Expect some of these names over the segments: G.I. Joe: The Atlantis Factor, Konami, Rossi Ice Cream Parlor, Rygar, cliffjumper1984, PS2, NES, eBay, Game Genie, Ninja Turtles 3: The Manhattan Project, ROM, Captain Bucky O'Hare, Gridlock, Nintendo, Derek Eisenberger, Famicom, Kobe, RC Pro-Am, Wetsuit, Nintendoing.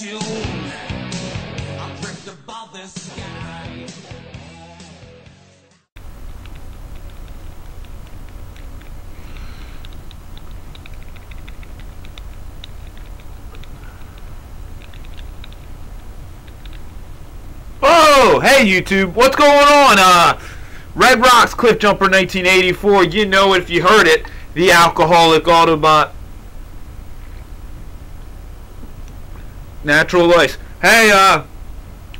June, I'll drift above the sky. Oh, hey YouTube, what's going on? Red Rocks Cliff Jumper 1984, you know it if you heard it, the alcoholic Autobot. Natural Ice. Hey,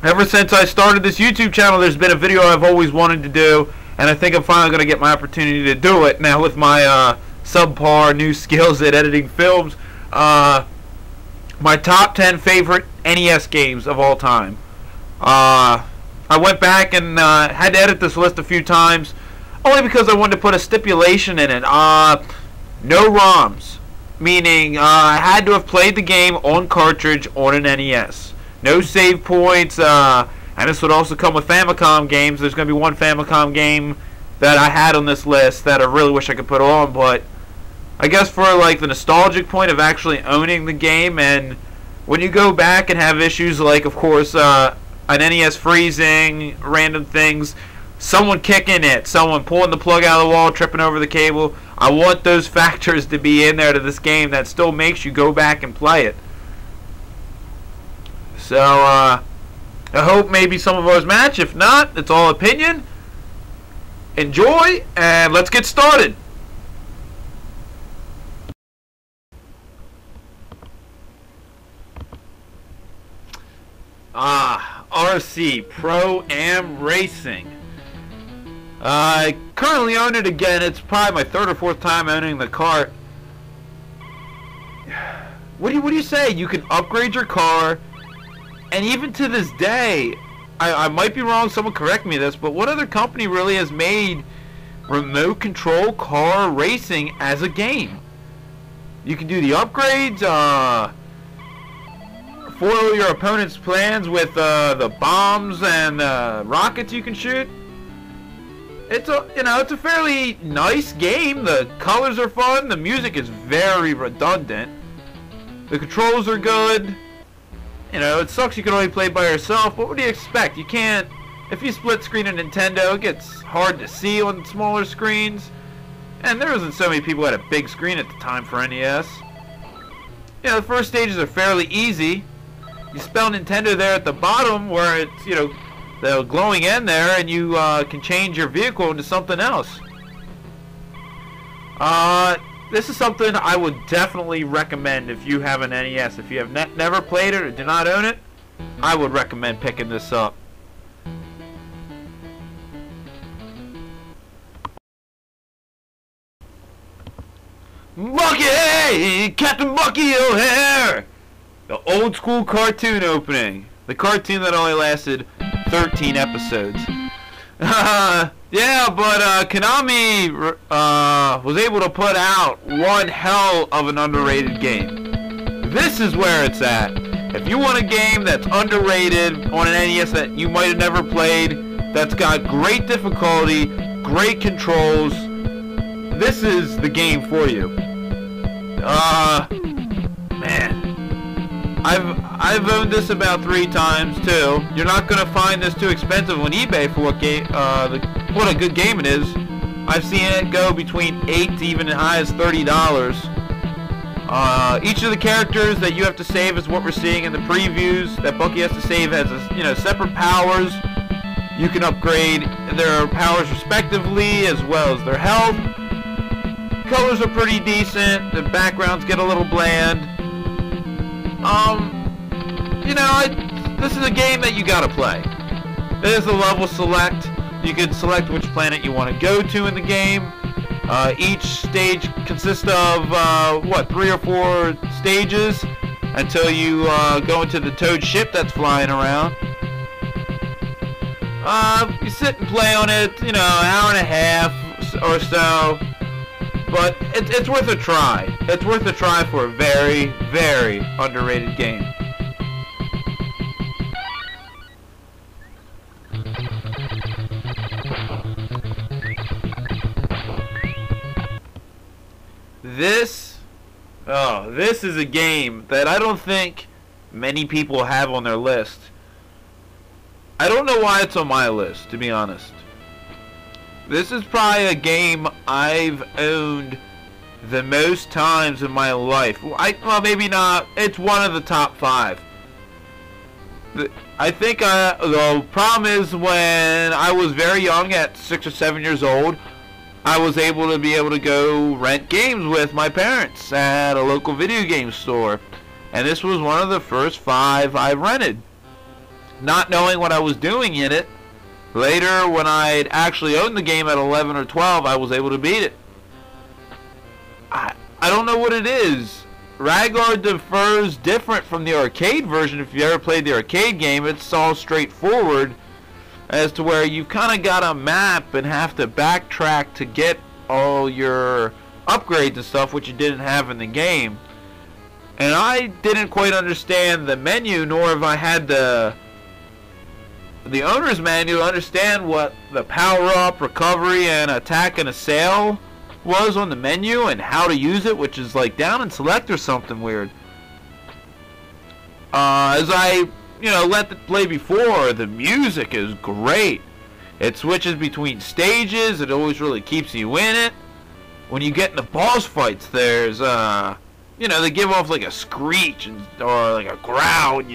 ever since I started this YouTube channel, there's been a video I've always wanted to do, and I think I'm finally going to get my opportunity to do it now with my subpar new skills at editing films. My top 10 favorite NES games of all time. I went back and had to edit this list a few times, only because I wanted to put a stipulation in it. No ROMs. Meaning, I had to have played the game on cartridge on an NES. No save points, and this would also come with Famicom games. There's going to be one Famicom game that I had on this list that I really wish I could put on, but I guess for like the nostalgic point of actually owning the game, and when you go back and have issues like, of course, an NES freezing, random things, someone kicking it, someone pulling the plug out of the wall, tripping over the cable. I want those factors to be in there to this game that still makes you go back and play it. So, I hope maybe some of ours match. If not, it's all opinion. Enjoy, and let's get started. RC Pro-Am Racing. I currently own it again. It's probably my third or fourth time owning the cart. What do you say? You can upgrade your car, and even to this day, I might be wrong. Someone correct me this, but what other company really has made remote control car racing as a game? You can do the upgrades, foil your opponent's plans with the bombs and rockets you can shoot. It's a fairly nice game. The colors are fun. The music is very redundant. The controls are good. You know, it sucks you can only play by yourself. What would you expect? You can't. If you split screen a Nintendo, it gets hard to see on smaller screens. And there wasn't so many people who had a big screen at the time for NES. You know, the first stages are fairly easy. You spell Nintendo there at the bottom where it's, you know, the glowing end there, and you can change your vehicle into something else. This is something I would definitely recommend if you have an NES. If you have never played it or do not own it, I would recommend picking this up. Bucky! Captain Bucky O'Hare! The old school cartoon opening. The cartoon that only lasted 13 episodes. Yeah, but Konami was able to put out one hell of an underrated game. This is where it's at. If you want a game that's underrated on an NES that you might have never played, that's got great difficulty, great controls, this is the game for you. Man. I've owned this about 3 times too. You're not gonna find this too expensive on eBay for what a good game it is. I've seen it go between $8 to even as high as $30. Each of the characters that you have to save is what we're seeing in the previews. That Bucky has to save has separate powers. You can upgrade their powers respectively as well as their health. Colors are pretty decent. The backgrounds get a little bland. This is a game that you gotta play. There's a level select. You can select which planet you want to go to in the game. Each stage consists of, 3 or 4 stages until you go into the Toad ship that's flying around. You sit and play on it, an hour and a half or so. But it's worth a try. It's worth a try for a very, very underrated game. This is a game that I don't think many people have on their list. I don't know why it's on my list, to be honest. This is probably a game I've owned the most times in my life. Well, maybe not. It's one of the top five. I think the problem is when I was very young, at 6 or 7 years old, I was able to go rent games with my parents at a local video game store. And this was one of the first five I rented, not knowing what I was doing in it. Later, when I'd actually owned the game at 11 or 12, I was able to beat it. I don't know what it is. Rygar differs different from the arcade version. If you ever played the arcade game, it's all straightforward as to where you've kind of got a map and have to backtrack to get all your upgrades and stuff, which you didn't have in the game. And I didn't quite understand the menu, nor have I had the owner's manual to understand what the power-up, recovery, and attack and assail was on the menu and how to use it, which is like down and select or something weird. As I, let it play before, the music is great. It switches between stages. It always really keeps you in it. When you get in the boss fights, there's they give off like a screech or like a growl, and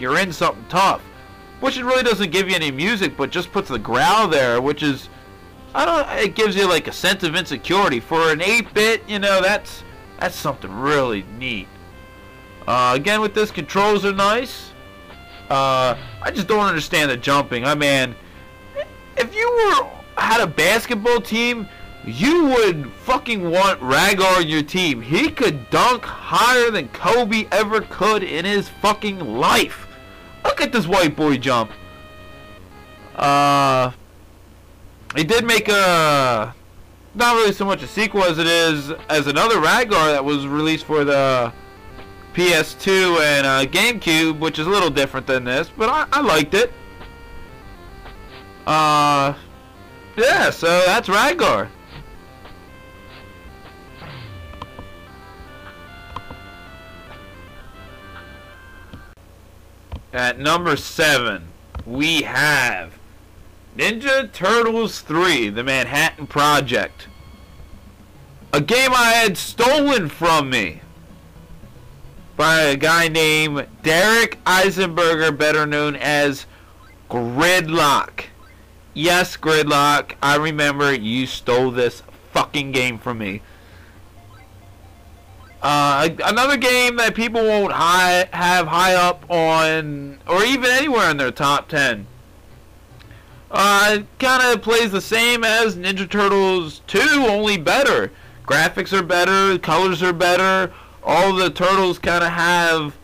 you're in something tough. Which it really doesn't give you any music, but just puts the growl there, which is, it gives you like a sense of insecurity. For an 8-bit, that's something really neat. Again, with this, controls are nice. I just don't understand the jumping. I mean, if you had a basketball team, you would fucking want Rygar on your team. He could dunk higher than Kobe ever could in his fucking life. Look at this white boy jump. It did make a, not really so much a sequel as it is as another Rygar that was released for the PS2 and GameCube, which is a little different than this, but I liked it. Yeah, so that's Rygar. At number 7, we have Ninja Turtles 3: The Manhattan Project. A game I had stolen from me by a guy named Derek Eisenberger, better known as Gridlock. Yes, Gridlock, I remember you stole this fucking game from me. Another game that people won't have high up on, or even anywhere in their top 10. It kind of plays the same as Ninja Turtles 2, only better. Graphics are better, colors are better, all the turtles kind of have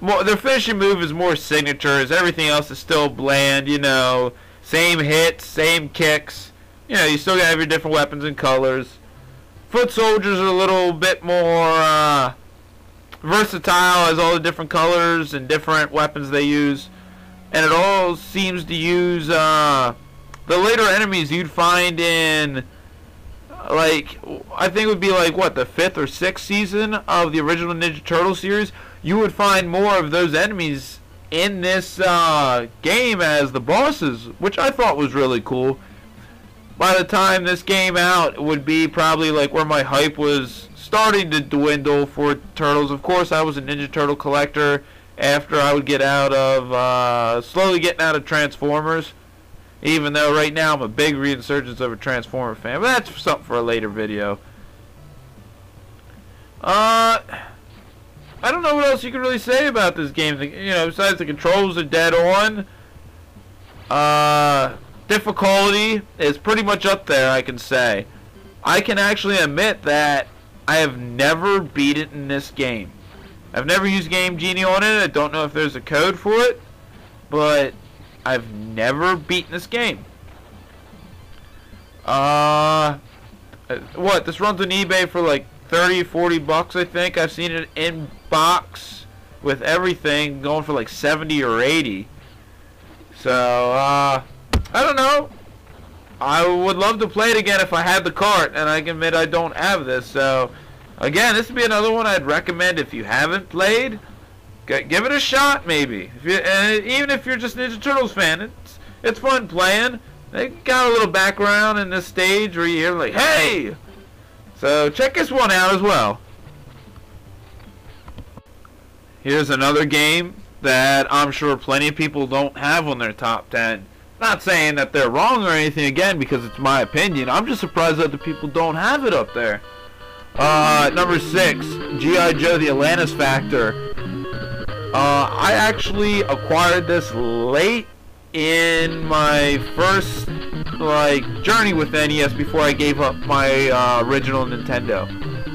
more, their finishing move is more signatures, everything else is still bland, same hits, same kicks, you still gotta have your different weapons and colors. Foot soldiers are a little bit more versatile, as all the different colors and different weapons they use, and it all seems to use the later enemies you'd find in, like, I think it would be like what, the 5th or 6th season of the original Ninja Turtle series. You would find more of those enemies in this game as the bosses, which I thought was really cool. By the time this came out, it would be probably like where my hype was starting to dwindle for Turtles. Of course, I was a Ninja Turtle collector after I would get out of, slowly getting out of Transformers. Even though right now I'm a big reinsurgence of a Transformer fan. But that's something for a later video. I don't know what else you can really say about this game. Besides the controls are dead on. Difficulty is pretty much up there, I can say. I can actually admit that I have never beat it in this game. I've never used Game Genie on it. I don't know if there's a code for it, but I've never beaten this game. This runs on eBay for like 30, 40 bucks, I think. I've seen it in box with everything going for like 70 or 80. So, I don't know. I would love to play it again if I had the cart, and I admit I don't have this. So, again, this would be another one I'd recommend if you haven't played. Give it a shot, maybe. If you, even if you're just a Ninja Turtles fan, it's fun playing. They got a little background in this stage where you're like, hey! So check this one out as well. Here's another game that I'm sure plenty of people don't have on their top 10. Not saying that they're wrong or anything, again, because it's my opinion. I'm just surprised that the people don't have it up there. Number 6, G.I. Joe: The Atlantis Factor. I actually acquired this late in my first journey with NES before I gave up my original Nintendo.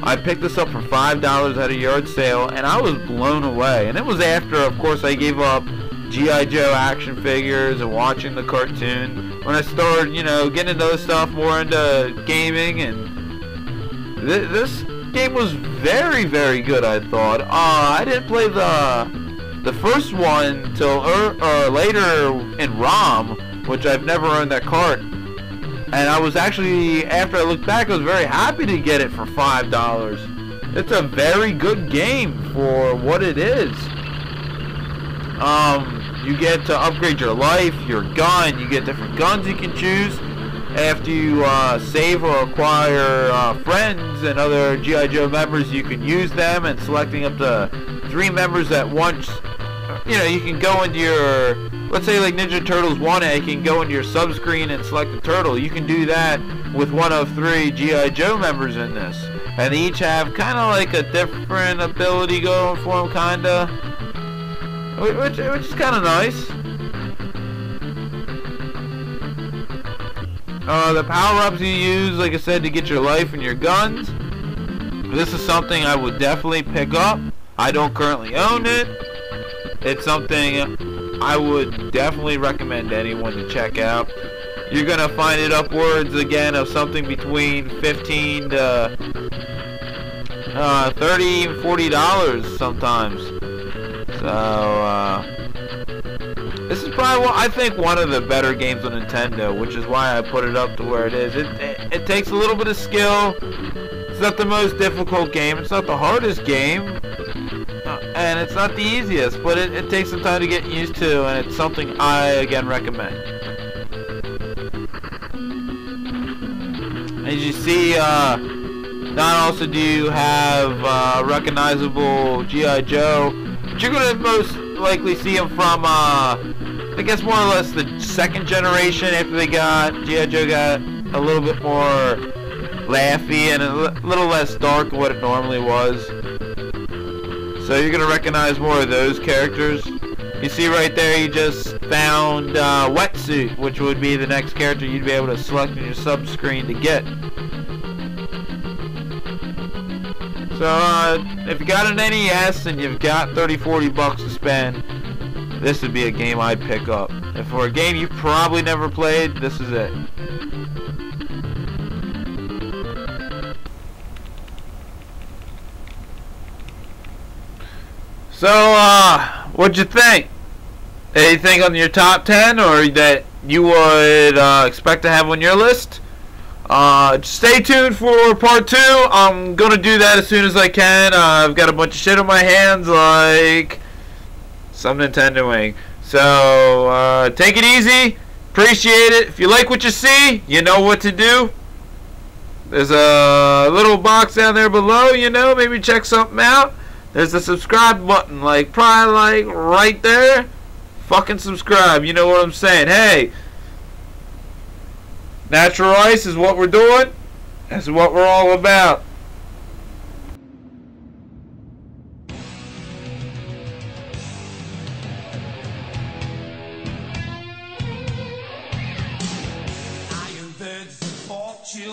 I picked this up for $5 at a yard sale, and I was blown away. And it was after, of course, I gave up G.I. Joe action figures and watching the cartoon. When I started, you know, getting into this stuff, more into gaming, and this game was very, very good, I thought. I didn't play the first one till later in ROM, which I've never owned that card. And I was actually, after I looked back, I was very happy to get it for $5. It's a very good game for what it is. You get to upgrade your life, your gun. You get different guns you can choose after you save or acquire friends and other G.I. Joe members. You can use them, and selecting up to 3 members at once. You know, you can go into your, let's say like Ninja Turtles 1A, you can go into your sub-screen and select a turtle. You can do that with 1 of 3 G.I. Joe members in this. And they each have kind of like a different ability going for them, kind of. Which is kind of nice. The power-ups you use, like I said, to get your life and your guns. This is something I would definitely pick up. I don't currently own it. It's something I would definitely recommend anyone to check out. You're going to find it upwards, again, of something between $15 to $30 and $40 sometimes. So, this is probably, I think, one of the better games on Nintendo, which is why I put it up to where it is. It takes a little bit of skill. It's not the most difficult game. It's not the hardest game. And it's not the easiest, but it takes some time to get used to, and it's something I, again, recommend. As you see, not also do you have recognizable G.I. Joe, but you're going to most likely see him from, I guess more or less the second generation after they got, G.I. Joe got a little bit more laughy and a little less dark than what it normally was. So you're going to recognize more of those characters. You see right there, you just found Wetsuit, which would be the next character you'd be able to select in your sub-screen to get. So if you got an NES and you've got 30, 40 bucks to spend, this would be a game I'd pick up. If for a game you've probably never played, this is it. So, what'd you think? Anything on your top 10 or that you would expect to have on your list? Stay tuned for part 2. I'm going to do that as soon as I can. I've got a bunch of shit on my hands, like some Nintendoing. So, take it easy. Appreciate it. If you like what you see, you know what to do. There's a little box down there below, you know. Maybe check something out. There's the subscribe button, like, probably, like, right there. Fucking subscribe, you know what I'm saying. Hey, natural ice is what we're doing. That's what we're all about. Iron birds of fortune,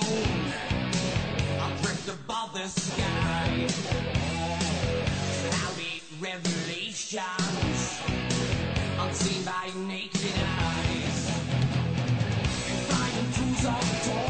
I drift above the sky. Revelations unseen by naked eyes, flying tools of torture.